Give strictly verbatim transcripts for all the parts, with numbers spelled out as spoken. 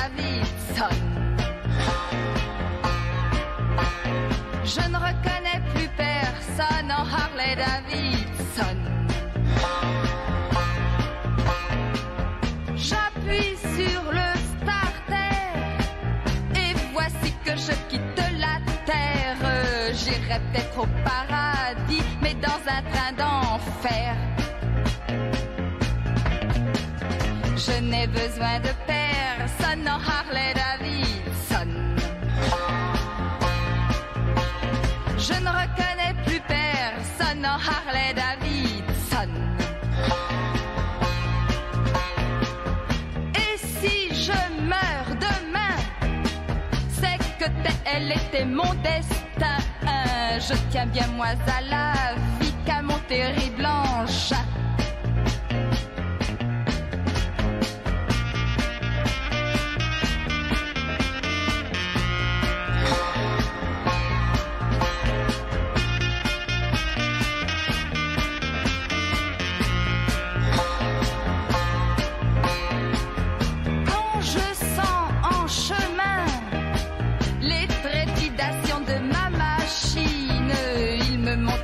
Davidson. Je ne reconnais plus personne en Harley Davidson. J'appuie sur le starter et voici que je quitte la terre. J'irai peut-être au paradis, mais dans un train d'enfer. Je n'ai besoin de personne en Harley Davidson. Je ne reconnais plus personne en Harley Davidson. Et si je meurs demain, c'est que tel était mon destin. Je tiens bien moins à la vie qu'à mon terrible engin.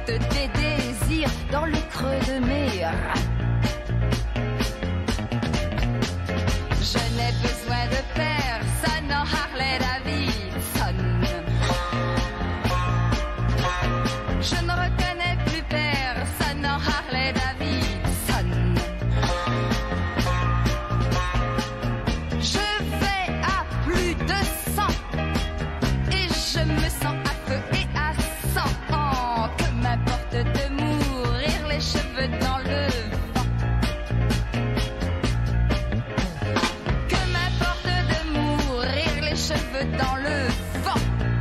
Des désirs dans le creux de mes reins. Je n'ai besoin de personne en Harley Davidson. Je ne reconnais plus personne en Harley Davidson. Je vais à plus de cent et je me sens à feu et à sang. De mourir les cheveux dans le vent. Que m'importe de mourir les cheveux dans le vent.